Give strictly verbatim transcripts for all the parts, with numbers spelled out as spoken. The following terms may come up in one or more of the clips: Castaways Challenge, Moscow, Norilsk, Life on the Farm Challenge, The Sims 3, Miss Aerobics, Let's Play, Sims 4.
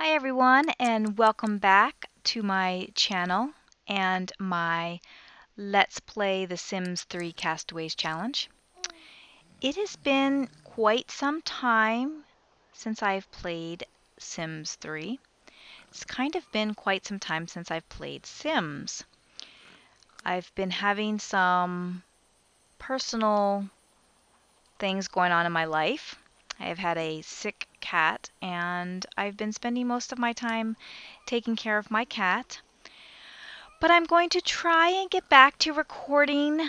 Hi everyone, and welcome back to my channel and my Let's Play The Sims three Castaways Challenge. It has been quite some time since I've played Sims three. It's kind of been quite some time since I've played Sims. I've been having some personal things going on in my life. I've had a sick cat, and I've been spending most of my time taking care of my cat. But I'm going to try and get back to recording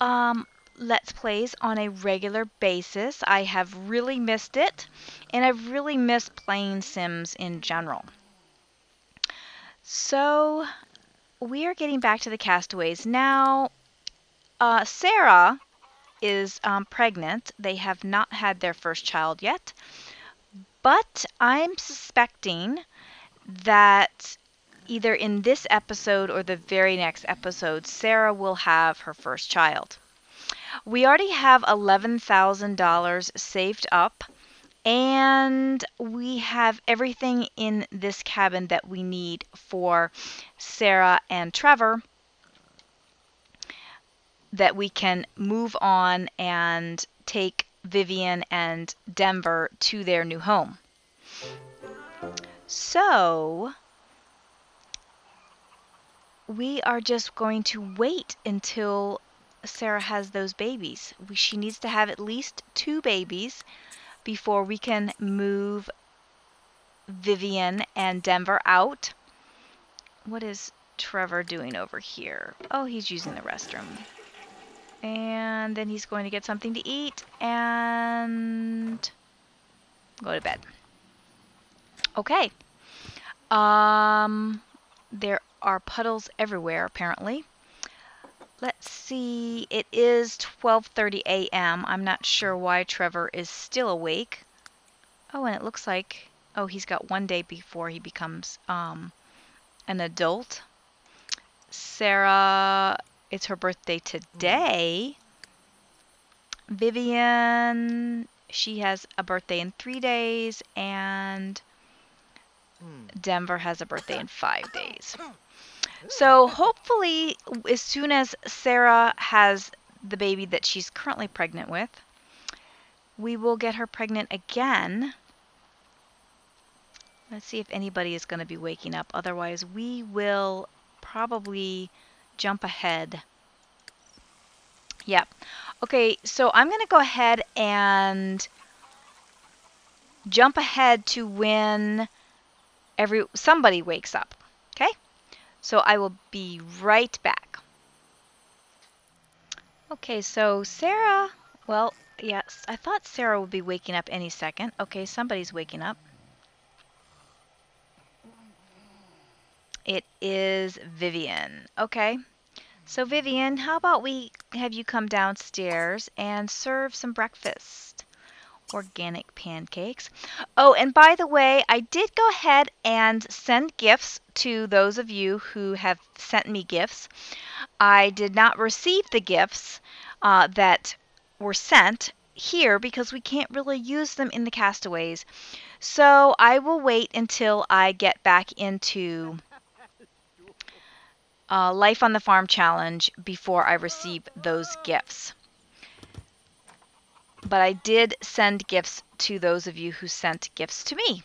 um, Let's Plays on a regular basis. I have really missed it, and I've really missed playing Sims in general. So, we are getting back to the Castaways. Now, uh, Sarah is um, pregnant. They have not had their first child yet, but I'm suspecting that either in this episode or the very next episode, Sarah will have her first child. We already have eleven thousand dollars saved up, and we have everything in this cabin that we need for Sarah and Trevor, that we can move on and take Vivian and Denver to their new home. So we are just going to wait until Sarah has those babies. We, she needs to have at least two babies before we can move Vivian and Denver out. What is Trevor doing over here? Oh, he's using the restroom. And then he's going to get something to eat and go to bed. Okay. Um, there are puddles everywhere, apparently. Let's see. It is twelve thirty a m I'm not sure why Trevor is still awake. Oh, and it looks like... Oh, he's got one day before he becomes um, an adult. Sarah... It's her birthday today. Vivian, she has a birthday in three days, and Denver has a birthday in five days. So hopefully, as soon as Sarah has the baby that she's currently pregnant with, we will get her pregnant again. Let's see if anybody is going to be waking up. Otherwise, we will probably... jump ahead. Yep. Okay, so I'm going to go ahead and jump ahead to when every somebody wakes up. Okay? So I will be right back. Okay, so Sarah, well, yes, I thought Sarah would be waking up any second. Okay, somebody's waking up. It is Vivian. Okay. So Vivian, how about we have you come downstairs and serve some breakfast? Organic pancakes. Oh, and by the way, I did go ahead and send gifts to those of you who have sent me gifts. I did not receive the gifts uh, that were sent here because we can't really use them in the Castaways. So I will wait until I get back into... Uh, Life on the Farm Challenge before I receive those gifts. But I did send gifts to those of you who sent gifts to me.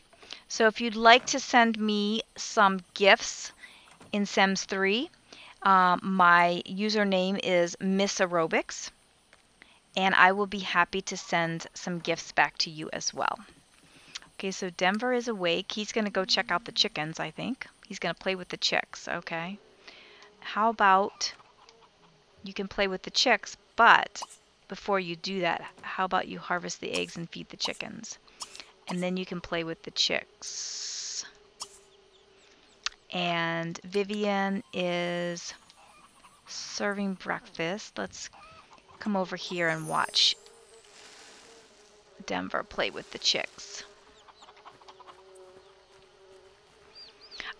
So if you'd like to send me some gifts in Sims three, uh, my username is Miss Aerobics, and I will be happy to send some gifts back to you as well. Okay, so Denver is awake. He's going to go check out the chickens, I think. He's going to play with the chicks, okay. How about you can play with the chicks, but before you do that, how about you harvest the eggs and feed the chickens? And then you can play with the chicks. And Vivian is serving breakfast. Let's come over here and watch Denver play with the chicks.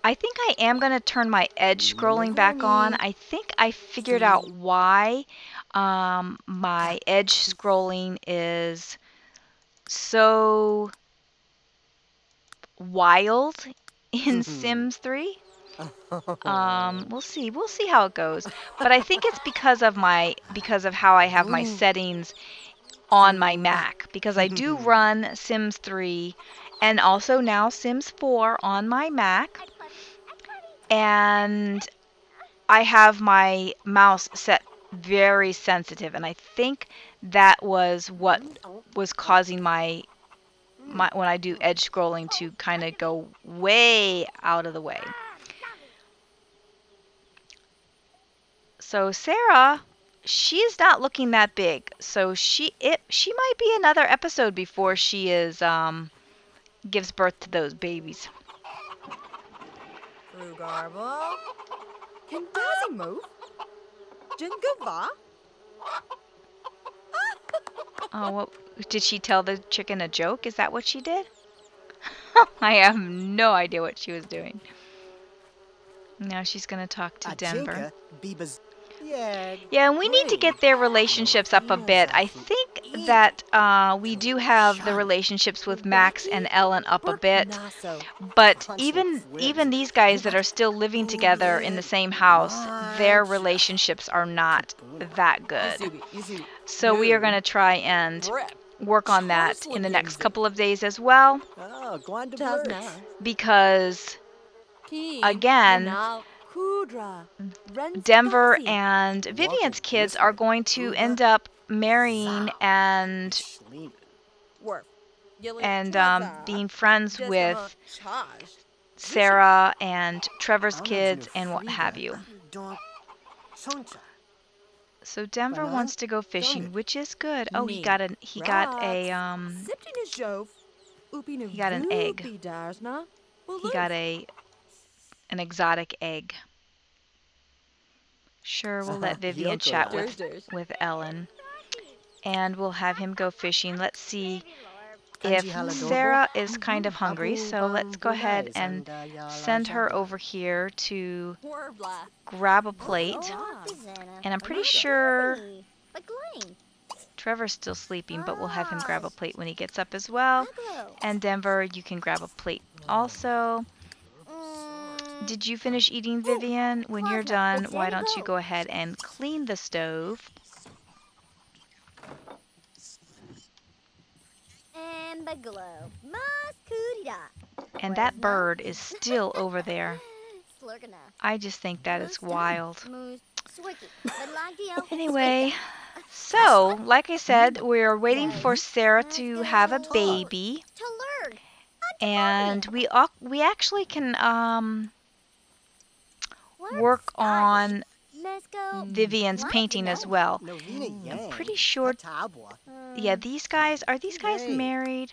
I think I am going to turn my edge scrolling back on. I think I figured out why um, my edge scrolling is so wild in Sims three. Um, we'll see. We'll see how it goes. But I think it's because of my because of how I have my settings on my Mac, because I do run Sims three and also now Sims four on my Mac. And I have my mouse set very sensitive, and I think that was what was causing my my when I do edge scrolling to kind of go way out of the way. So Sarah, she's not looking that big. So she it she might be another episode before she is um gives birth to those babies. Rhubarb. Can Daisy move? Jingova? Oh, what, did she tell the chicken a joke? Is that what she did? I have no idea what she was doing. Now she's going to talk to Denver. Yeah, and we need to get their relationships up a bit. I think that uh, we do have the relationships with Max and Ellen up a bit. But even even these guys that are still living together in the same house, their relationships are not that good. So we are going to try and work on that in the next couple of days as well. Because, again, Denver and Vivian's kids are going to end up marrying and and um, being friends with Sarah and Trevor's kids and what have you. So Denver wants to go fishing, which is good. Oh, he got an he got a um he got an egg. He got a an exotic egg. Sure, we'll let Vivian chat with, with Ellen. And we'll have him go fishing. Let's see if Sarah is kind of hungry. So let's go ahead and send her over here to grab a plate. And I'm pretty sure Trevor's still sleeping, but we'll have him grab a plate when he gets up as well. And Denver, you can grab a plate also. Did you finish eating, Vivian? When you're done, why don't you go ahead and clean the stove? And that bird is still over there. I just think that is wild. Anyway, so, like I said, we're waiting for Sarah to have a baby. And we, we actually can... um. work on Vivian's painting as well. I'm pretty sure. Yeah, these guys are these guys married?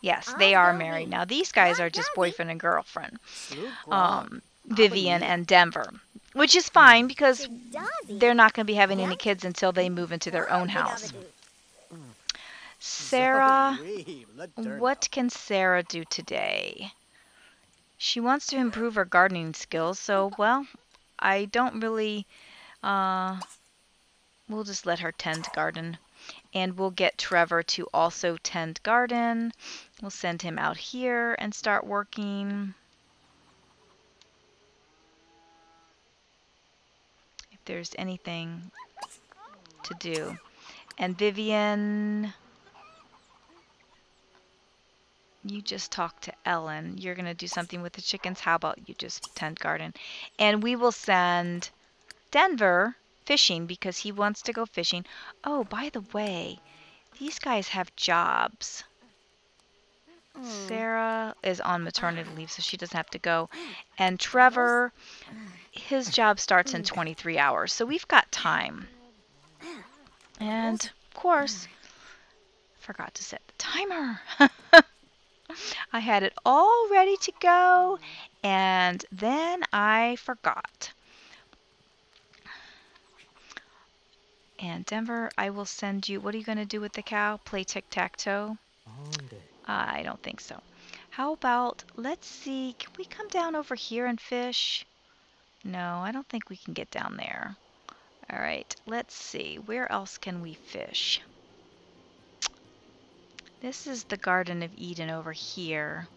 Yes, they are married now. These guys are just boyfriend and girlfriend, um, Vivian and Denver, which is fine because they're not going to be having any kids until they move into their own house. Sarah, what can Sarah do today? She wants to improve her gardening skills, so, well, I don't really, uh, we'll just let her tend garden. And we'll get Trevor to also tend garden. We'll send him out here and start working. If there's anything to do. And Vivian... you just talk to Ellen. You're going to do something with the chickens. How about you just tend garden? And we will send Denver fishing because he wants to go fishing. Oh, by the way, these guys have jobs. Mm. Sarah is on maternity leave, so she doesn't have to go. And Trevor, his job starts in twenty-three hours. So we've got time. And, of course, forgot to set the timer. I had it all ready to go, and then I forgot. And Denver, I will send you... what are you going to do with the cow? Play tic-tac-toe? Uh, I don't think so. How about... let's see. Can we come down over here and fish? No, I don't think we can get down there. All right. Let's see. Where else can we fish? This is the Garden of Eden over here.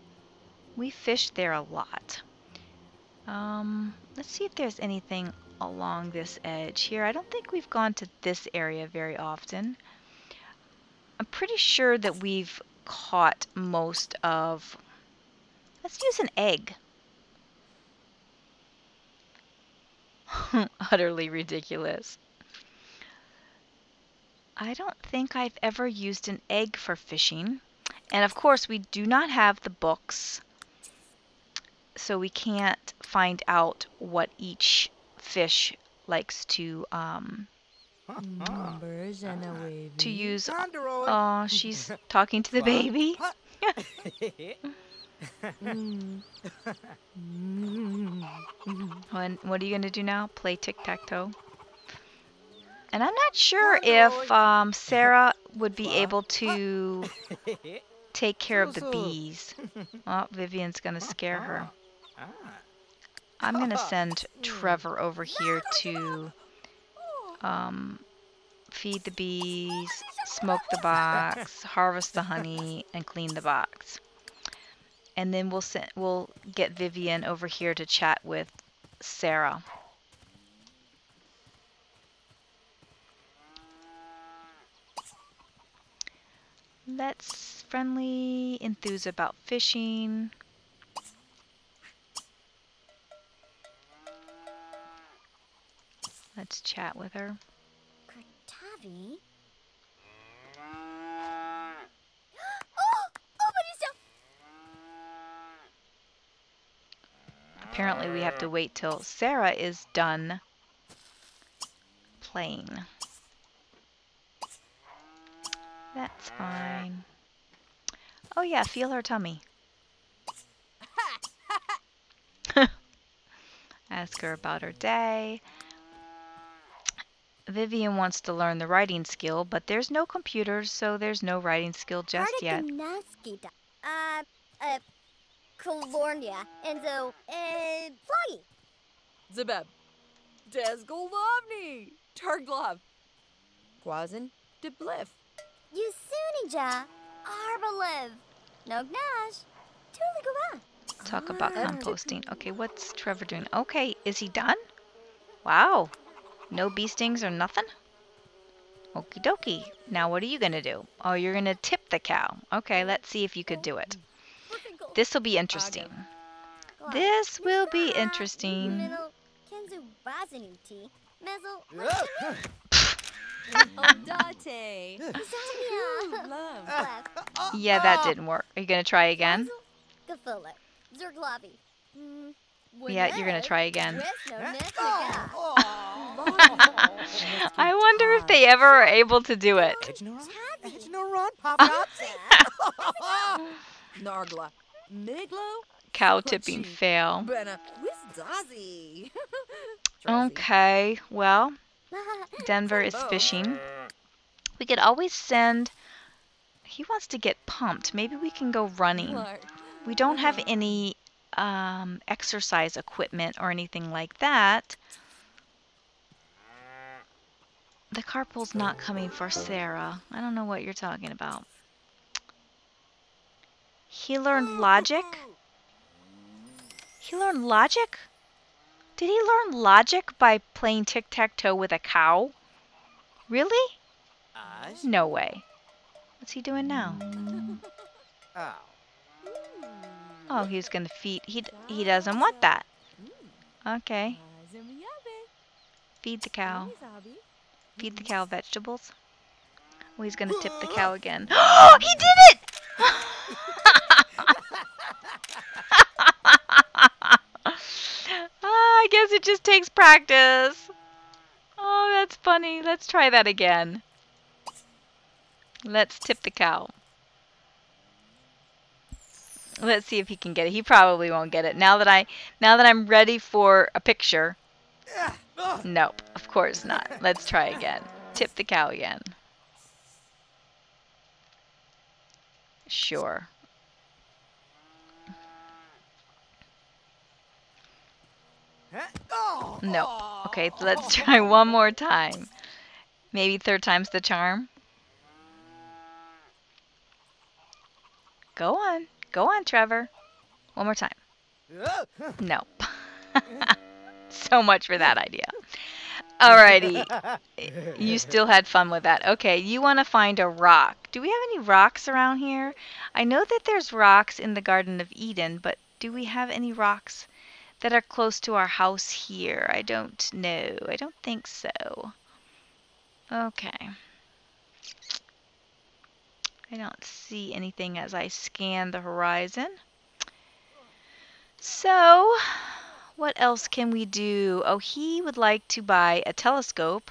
We fished there a lot. Um, let's see if there's anything along this edge here. I don't think we've gone to this area very often. I'm pretty sure that we've caught most of... Let's use an egg. Utterly ridiculous. I don't think I've ever used an egg for fishing. And of course we do not have the books, so we can't find out what each fish likes to um, numbers and a wavy. To use. Oh, she's talking to the baby. And what are you going to do now? Play tic-tac-toe? And I'm not sure if um, Sarah would be able to take care of the bees. Oh, Vivian's going to scare her. I'm going to send Trevor over here to um, feed the bees, smoke the box, harvest the honey, and clean the box. And then we'll send, we'll get Vivian over here to chat with Sarah. Let's friendly, enthuse about fishing. Let's chat with her. Kurtavi. Apparently we have to wait till Sarah is done playing. That's fine. Oh yeah, feel her tummy. Ask her about her day. Vivian wants to learn the writing skill, but there's no computers, so there's no writing skill just yet. Uh, uh. California, and so, and Floggy. Zabeb. Desgolovni. Targlov. Guazin. Debliff. Yusunija. Arbalev. Nognash. Tuligova. Talk about composting. Okay, what's Trevor doing? Okay, is he done? Wow. No bee stings or nothing? Okie dokie. Now what are you going to do? Oh, you're going to tip the cow. Okay, let's see if you could do it. This will be interesting. This will be interesting. Yeah, that didn't work. Are you going to try again? Yeah, you're going to try again. I wonder if they ever are able to do it. Cow tipping fail. Okay, well, Denver is fishing. We could always send... He wants to get pumped. Maybe we can go running. We don't have any um, exercise equipment or anything like that. The carpool's not coming for Sarah. I don't know what you're talking about. He learned logic? He learned logic? Did he learn logic by playing tic-tac-toe with a cow? Really? No way. What's he doing now? Oh, he's gonna feed. He, he doesn't want that. Okay. Feed the cow. Feed the cow vegetables. Oh, he's gonna tip the cow again. Oh, he did it! I guess it just takes practice. Oh, that's funny. Let's try that again. Let's tip the cow. Let's see if he can get it. He probably won't get it. Now that I now that I'm ready for a picture. Nope, of course not. Let's try again. Tip the cow again. Sure. No. Okay, let's try one more time. Maybe third time's the charm. Go on. Go on, Trevor. One more time. Nope. So much for that idea. Alrighty. You still had fun with that. Okay, you want to find a rock. Do we have any rocks around here? I know that there's rocks in the Garden of Eden, but do we have any rocks that are close to our house here? I don't know. I don't think so. Okay. I don't see anything as I scan the horizon. So, what else can we do? Oh, he would like to buy a telescope,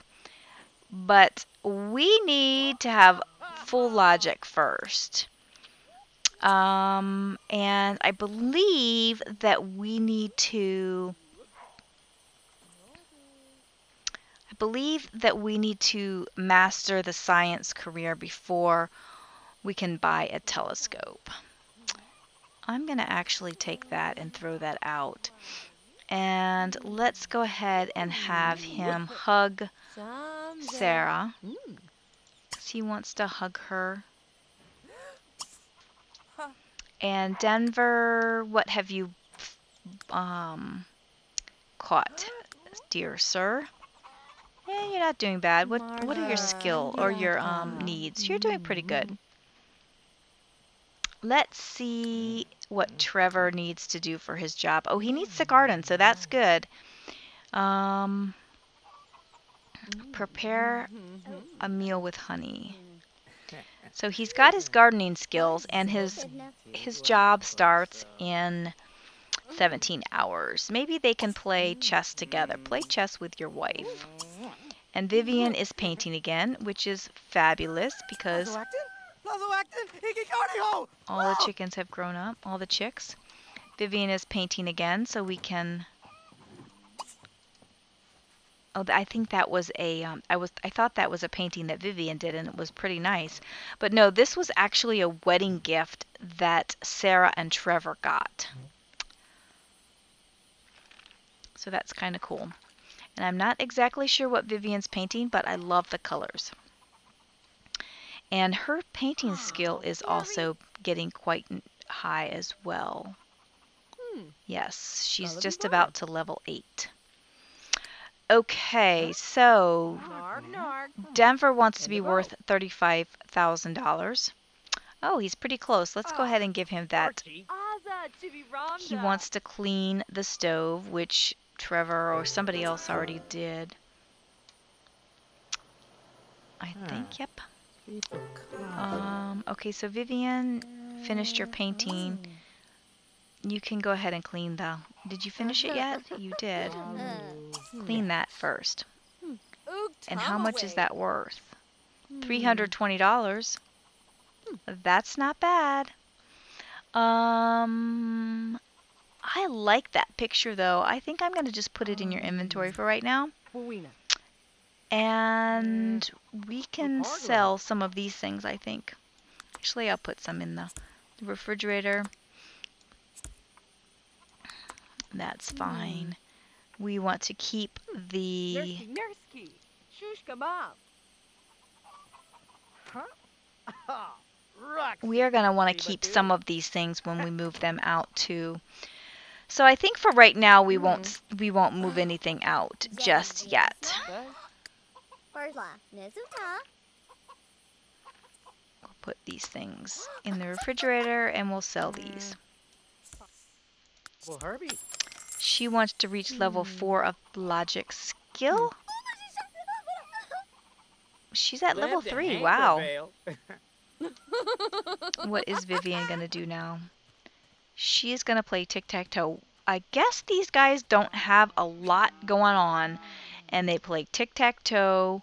but we need to have full logic first. Um, and I believe that we need to... I believe that we need to master the science career before we can buy a telescope. I'm going to actually take that and throw that out. And let's go ahead and have him hug Sarah. He wants to hug her. And Denver, what have you um, caught, dear sir? Yeah, you're not doing bad. What what are your skill or your um, needs? You're doing pretty good. Let's see what Trevor needs to do for his job. Oh, he needs to garden, so that's good. Um, prepare a meal with honey. So he's got his gardening skills, and his his job starts in seventeen hours. Maybe they can play chess together. Play chess with your wife. And Vivian is painting again, which is fabulous because all the chickens have grown up. All the chicks. Vivian is painting again, so we can... Oh, I think that was a, um, I was, I thought that was a painting that Vivian did, and it was pretty nice. But no, this was actually a wedding gift that Sarah and Trevor got. So that's kind of cool. And I'm not exactly sure what Vivian's painting, but I love the colors. And her painting skill is also getting quite high as well. Yes, she's just about to level eight. Okay, so Denver wants to be worth thirty-five thousand dollars. Oh, he's pretty close. Let's go ahead and give him that. He wants to clean the stove, which Trevor or somebody else already did. I think, yep. Um, okay, so Vivian finished your painting. You can go ahead and clean the... Did you finish it yet? You did. Clean that first. And how much is that worth? three hundred twenty dollars. That's not bad. Um, I like that picture, though. I think I'm going to just put it in your inventory for right now. And we can sell some of these things, I think. Actually, I'll put some in the refrigerator. That's fine. We want to keep the... We are going to want to keep some of these things when we move them out too. So I think for right now we won't we won't move anything out just yet. We'll put these things in the refrigerator and we'll sell these. Well, Herbie. She wants to reach level four of logic skill. She's at level three. Wow. What is Vivian going to do now? She is going to play tic-tac-toe. I guess these guys don't have a lot going on, and they play tic-tac-toe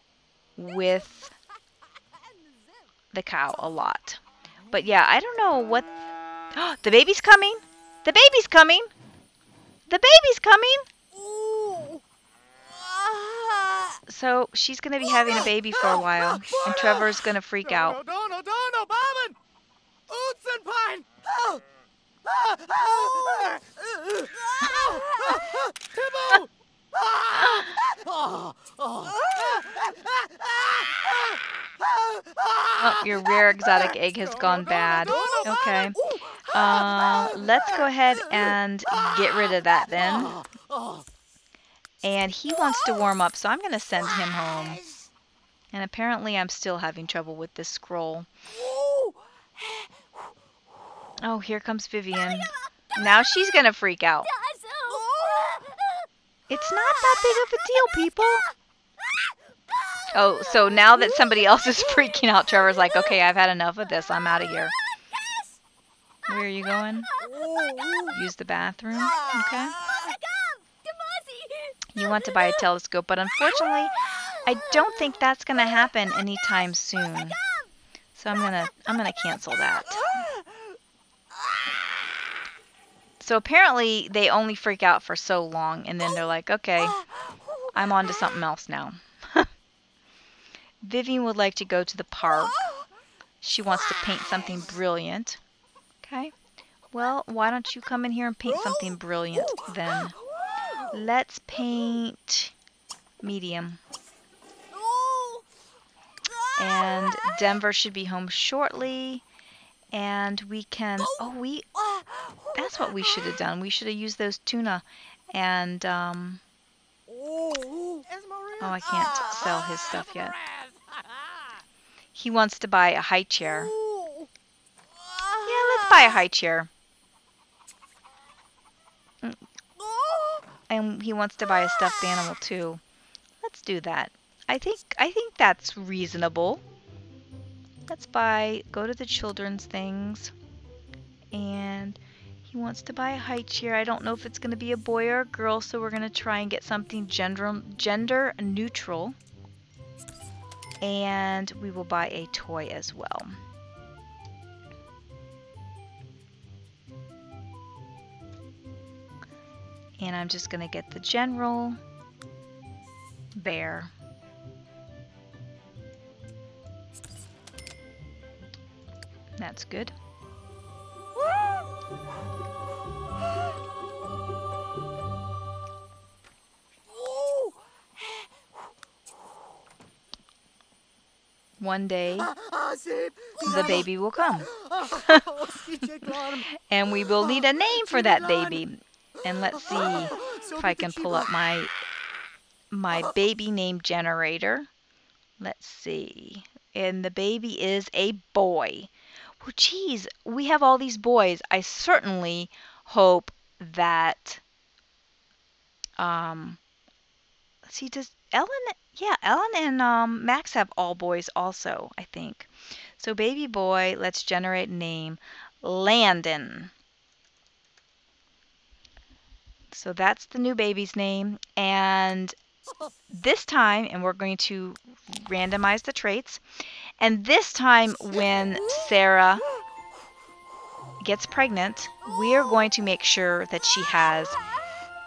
with the cow a lot. But yeah, I don't know what... The baby's coming! The baby's coming! The baby's coming! Ooh. So she's going to be having a baby for a while, and Trevor's going to freak out. Oh, your rare exotic egg has gone bad. Okay. Uh, let's go ahead and get rid of that then. And he wants to warm up, so I'm going to send him home. And apparently I'm still having trouble with this scroll. Oh, here comes Vivian. Now she's going to freak out. It's not that big of a deal, people. Oh, so now that somebody else is freaking out, Trevor's like, okay, I've had enough of this. I'm out of here. Where are you going? Use the bathroom. Okay. You want to buy a telescope, but unfortunately, I don't think that's going to happen anytime soon. So I'm going to I'm going to cancel that. So apparently, they only freak out for so long, and then they're like, okay, I'm on to something else now. Vivian would like to go to the park. She wants to paint something brilliant. Okay. Well, why don't you come in here and paint something brilliant then? Let's paint medium. And Denver should be home shortly. And we can... Oh, we... That's what we should have done. We should have used those tuna. And, um... oh, I can't sell his stuff yet. He wants to buy a high chair. Yeah, let's buy a high chair. And he wants to buy a stuffed animal too. Let's do that. I think I think that's reasonable. Let's buy, go to the children's things. And he wants to buy a high chair. I don't know if it's going to be a boy or a girl, so we're going to try and get something gender, gender neutral. And we will buy a toy as well. And I'm just going to get the general bear. That's good. One day, the baby will come. And we will need a name for that baby. And let's see if I can pull up my my baby name generator. Let's see. And the baby is a boy. Well, geez, we have all these boys. I certainly hope that... Um, let's see, does Ellen... Yeah, Ellen and um, Max have all boys also, I think. So baby boy, let's generate name. Landon. So that's the new baby's name, and this time, and we're going to randomize the traits, and this time when Sarah gets pregnant, we are going to make sure that she has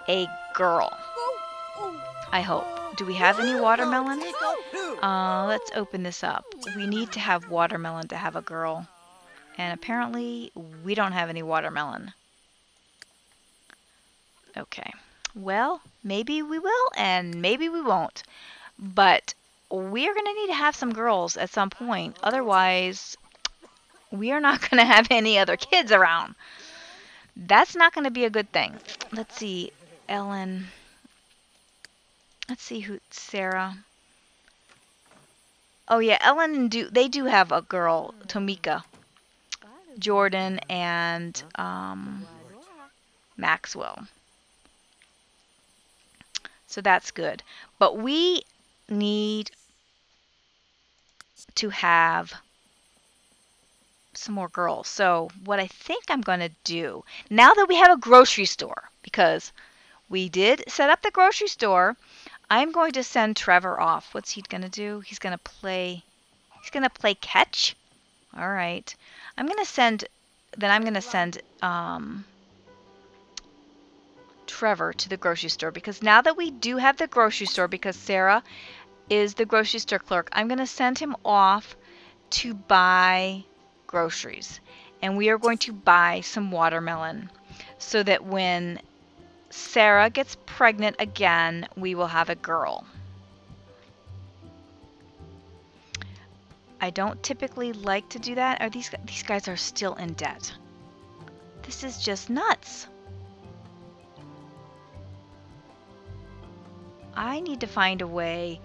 a girl. I hope. Do we have any watermelon? Uh, let's open this up. We need to have watermelon to have a girl, and apparently we don't have any watermelon. Okay, well, maybe we will and maybe we won't, but we're going to need to have some girls at some point. Otherwise, we are not going to have any other kids around. That's not going to be a good thing. Let's see, Ellen. Let's see who, Sarah. Oh, yeah, Ellen, do they do have a girl, Tomika, Jordan, and um, Maxwell. So that's good. But we need to have some more girls. So what I think I'm going to do, now that we have a grocery store, because we did set up the grocery store, I'm going to send Trevor off. What's he going to do? He's going to play, he's going to play catch. All right. I'm going to send, then I'm going to send, um, Trevor to the grocery store, because now that we do have the grocery store, because Sarah is the grocery store clerk, I'm going to send him off to buy groceries, and we are going to buy some watermelon so that when Sarah gets pregnant again, we will have a girl. I don't typically like to do that. Are these these guys are still in debt? This is just nuts. I need to find a way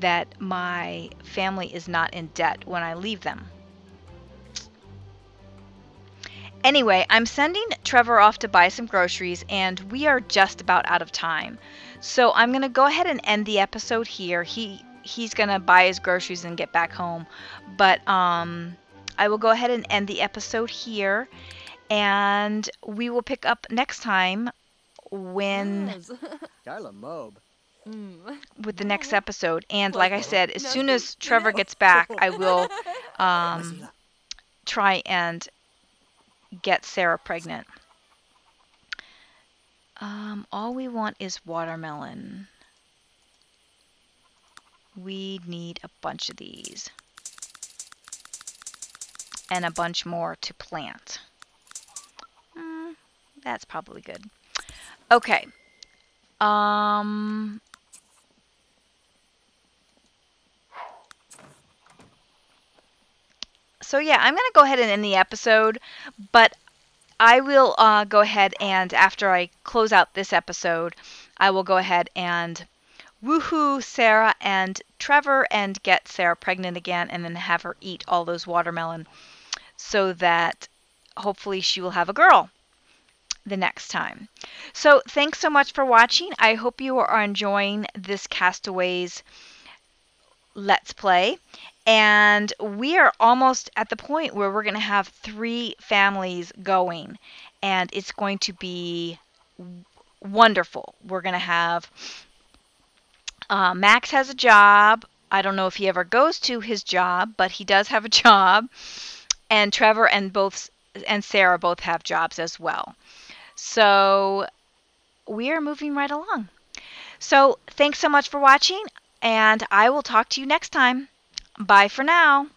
that my family is not in debt when I leave them. Anyway, I'm sending Trevor off to buy some groceries, and we are just about out of time. So I'm going to go ahead and end the episode here. He he's going to buy his groceries and get back home. But um, I will go ahead and end the episode here, and we will pick up next time when... with the next episode. And like I said, as soon as Trevor gets back, I will um, try and get Sarah pregnant. Um, all we want is watermelon. We need a bunch of these. And a bunch more to plant. Mm, that's probably good. Okay. Um... So yeah, I'm going to go ahead and end the episode, but I will uh, go ahead and after I close out this episode, I will go ahead and woohoo Sarah and Trevor and get Sarah pregnant again and then have her eat all those watermelon so that hopefully she will have a girl the next time. So thanks so much for watching. I hope you are enjoying this Castaways Let's Play. And we are almost at the point where we're going to have three families going. And it's going to be wonderful. We're going to have... Uh, Max has a job. I don't know if he ever goes to his job, but he does have a job. And Trevor and both and Sarah both have jobs as well. So we are moving right along. So thanks so much for watching. And I will talk to you next time. Bye for now.